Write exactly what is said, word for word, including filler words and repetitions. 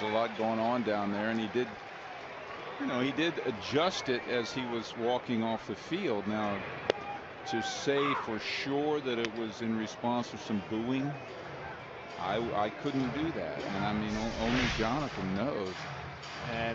there's a lot going on down there, and he did, you know, he did adjust it as he was walking off the field. Now, to say for sure that it was in response to some booing, I, I couldn't do that, and I mean, only Jonathan knows. And